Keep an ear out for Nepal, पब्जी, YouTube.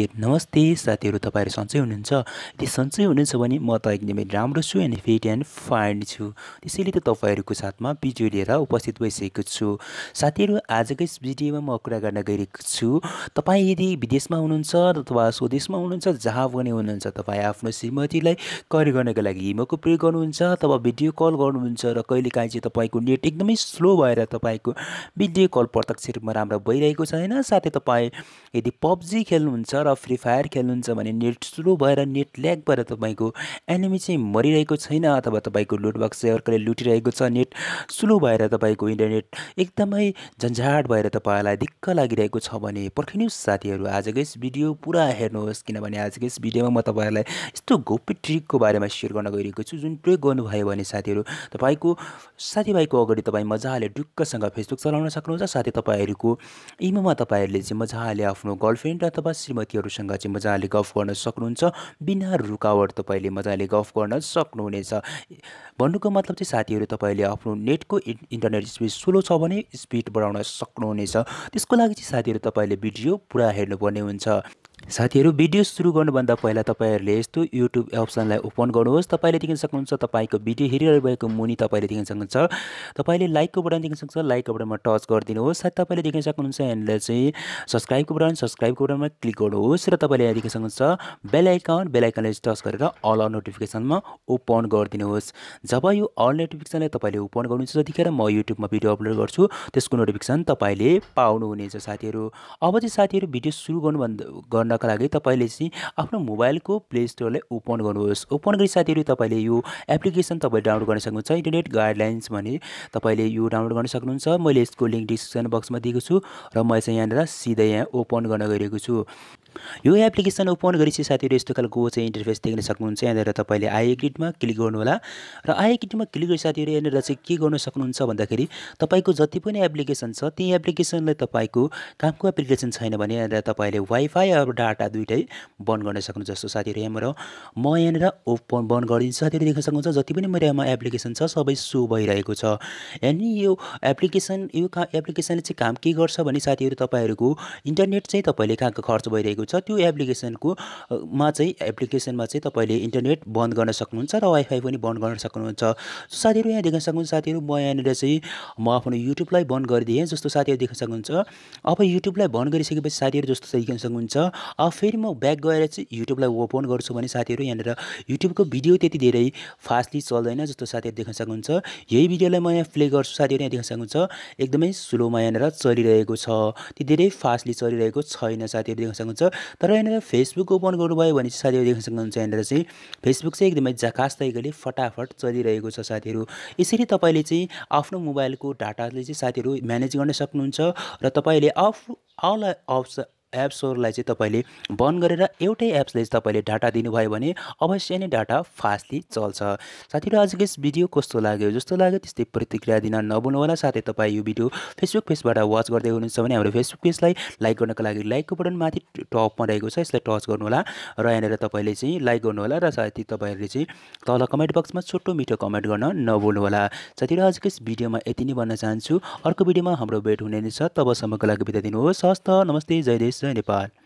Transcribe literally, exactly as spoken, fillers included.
नमस्ते साथीहरु, तपाईहरु सन्चै हुनुहुन्छ? यदि सन्चै हुनुहुन्छ भने म त एकदमै राम्रो छु एन्ड फिट एन्ड फाइन छु। त्यसैले त तपाईहरुको साथमा भिडियो लिएर उपस्थित भइसकेको छु। साथीहरु, आजको यस भिडियोमा म कुरा गर्न गइरहेको छु, तपाई यदि विदेशमा हुनुहुन्छ अथवा स्वदेशमा हुनुहुन्छ, जहाँ पनि हुनुहुन्छ, तपाई आफ्नो श्रीमतीलाई कल गर्नको लागि इमोको प्रयोग गर्नुहुन्छ अथवा भिडियो कल गर्नुहुन्छ र कहिलेकाहीँ चाहिँ तपाईको नेट एकदमै स्लो भएर तपाईको भिडियो कल प्रत्यक्ष रूपमा राम्रो भइरहेको छैन। साथै तपाई यदि पब्जी खेल्नुहुन्छ र फ्री फायर खेल्नुहुन्छ भने नेट स्लो भएर नेट ल्याग भएर तपाईको एनिमी चाहिँ मरिरहेको छैन अथवा तपाईको लुट बक्स चाहिँ अर्कोले लुटिरहेको छ, नेट स्लो भएर तपाईको इन्टरनेट एकदमै झन्झाट भएर तपाईलाई दिक्क लागिरहेको छ भने पर्खिनुहोस् साथीहरू, आजको यस भिडियो पुरा हेर्नुहोस्, किनभने आजको यस भिडियोमा म तपाईँहरूलाई यस्तो गोप्य ट्रिकको बारेमा सेयर गर्न गइरहेको छु जुन प्रयोग गर्नुभयो भने साथीहरू तपाईँको साथीभाइको अगाडि तपाईँ मजाले ढुक्कसँग फेसबुक चलाउन सक्नुहुन्छ। साथै तपाईँहरूको इमेलमा तपाईँहरूले चाहिँ मजाले आफ्नो गर्लफ्रेन्ड अथवा श्रीमती हरूसँग चाहिँ मजाले गफ गर्न सक्नुहुन्छ, बिना रुकावट तपाईँले मजाले गफ गर्न सक्नुहुनेछ। भन्नुको मतलब चाहिँ साथीहरू तपाईँले आफ्नो नेटको इन्टरनेट स्पिड स्लो छ भने स्पिड बढाउन सक्नुहुनेछ। त्यसको लागि चाहिँ साथीहरू तपाईँले भिडियो पुरा हेर्नुपर्ने हुन्छ। साथीहरू, भिडियो सुरु गर्नुभन्दा पहिला तपाईँहरूले यस्तो युट्युब अप्सनलाई ओपन गर्नुहोस्। तपाईँले देख्न सक्नुहुन्छ तपाईँको भिडियो हेरिरहनु भएको मुनि तपाईँले देख्न सक्नुहुन्छ तपाईँले लाइकको बटन देख्न सक्नुहुन्छ, लाइकको बटनमा टच गरिदिनुहोस्। साथै तपाईँले देख्न सक्नुहुन्छ यहाँनिर चाहिँ सब्सक्राइबको बटन, सब्सक्राइबको बटनमा क्लिक गर्नुहोस् र तपाईँले यहाँ देख्न सक्नुहुन्छ बेल आइकन, बेल आइकनलाई टच गरेर अल अल नोटिफिकेसनमा ओपन गरिदिनुहोस्। जब यो अल नोटिफिकेसनलाई तपाईँले ओपन गर्नुहुन्छ त्यतिखेर म युट्युबमा भिडियो अपलोड गर्छु, त्यसको नोटिफिकेसन तपाईँले पाउनुहुनेछ। साथीहरू, अब चाहिँ साथीहरू भिडियो सुरु गर्नुभन्दा का लागि तपाईले चाहिँ आफ्नो मोबाइलको प्ले स्टोरलाई ओपन गर्नुहोस्। ओपन गरी साथीहरु तपाईले यो एप्लिकेसन तपाईले डाउनलोड गर्न सक्नुहुन्छ, इन्टरनेट गाइडलाइन्स भने तपाईले यो डाउनलोड गर्न सक्नुहुन्छ। मैले यसको लिंक डिस्क्रिप्सन बक्समा दिएको छु र म चाहिँ यहाँनिर सिधै यहाँ ओपन गर्न गइरहेको छु। यो एप्लिकेसन ओपन गरेपछि साथीहरु यस्तो खालको चाहिँ इन्टरफेस देख्न सक्नुहुन्छ। यहाँनिर तपाईँले आई एग्रीमा क्लिक गर्नु होला र आई एग्रीमा क्लिक गरी साथीहरु यहाँनिर चाहिँ के गर्न सक्नुहुन्छ भन्दाखेरि तपाईको जति पनि एप्लिकेसन छ ती एप्लिकेसनलाई तपाईको कामको एप्लिकेसन छैन भने यहाँनिर तपाईले वाइफाई र डाटा दुईटै बन्द गर्न सक्नुहुन्छ। जस्तो साथीहरु यहाँबाट म यहाँनिर ओपन बन्द गरिदिन्छु। साथीहरु देख्न सक्नुहुन्छ जति पनि मेरोमा एप्लिकेसन छ सबै सो भइरहेको छ। अनि यो एप्लिकेसन यो एप्लिकेसनले चाहिँ काम के गर्छ भने साथीहरु तपाईहरुको इन्टरनेट चाहिँ तपाईले कहाँको खर्च भइरहेको छ त्यो एप्लिकेसनको मा चाहिँ एप्लिकेसनमा चाहिँ तपाईले इन्टरनेट बन्द गर्न सक्नुहुन्छ र वाइफाई पनि बन्द गर्न सक्नुहुन्छ। साथीहरु यहाँ देख्न सक्नुहुन्छ साथीहरु म यहाँनिर चाहिँ म आफ्नो युट्युबलाई बन्द गरिदिएँ। जस्तो साथीहरु देख्न सक्नुहुन्छ अब युट्युबलाई बन्द गरिसकेपछि साथीहरु जस्तो देख्न सक्नुहुन्छ अब फेरि म ब्याक गएर चाहिँ युट्युबलाई ओपन गर्छु भने साथीहरु यहाँनिर युट्युबको भिडियो त्यति धेरै फास्टली चल्दैन। जस्तो साथीहरु देख्न सक्नुहुन्छ यही भिडियोलाई म यहाँ प्ले गर्छु। साथीहरु यहाँ देख्न सक्नुहुन्छ एकदमै स्लोमा यहाँनिर चलिरहेको छ, ती धेरै फास्टली चलिरहेको छैन। साथीहरु देख्न सक्नुहुन्छ तर यहाँनिर फेसबुक ओपन गर्नुभयो भने साथीहरु देख्न सक्नुहुन्छ यहाँनिर चाहिँ फेसबुक चाहिँ एकदमै झकास तरिकाले फटाफट चलिरहेको छ। साथीहरु यसरी तपाईले चाहिँ आफ्नो मोबाइलको डाटाले चाहिँ साथीहरु म्यानेज गर्न सक्नुहुन्छ र तपाईले आफ्नो अल अप्सन एप्सहरूलाई चाहिँ तपाईले बन्द गरेर एउटै एप्सले चाहिँ तपाईले डाटा दिनुभयो भने अवश्य नै डाटा फास्टली चल्छ। साथीहरु, आजको यस भिडियो कस्तो लाग्यो? जस्तो लाग्यो त्यस्तै प्रतिक्रिया दिन नभुल्नु होला। साथै तपाईँ यो भिडियो फेसबुक पेजबाट वाच गर्दै हुनुहुन्छ भने हाम्रो फेसबुक पेजलाई लाइक गर्नको लागि लाइकको बटन माथि टपमा रहेको छ यसलाई टच गर्नु होला र यहाँनिर तपाईँले चाहिँ लाइक गर्नु होला र साथै तपाईहरुले चाहिँ तल कमेन्ट बक्समा छोटो मिठो कमेन्ट गर्न नभुल्नु होला। साथीहरु, आजको यस भिडियोमा यति नै भन्न चाहन्छु। अर्को भिडियोमा हाम्रो भेट हुने नै छ, तबसम्मको लागि बिदा दिनुहोस्। हस्त, नमस्ते, जय देश, जय नेपाल।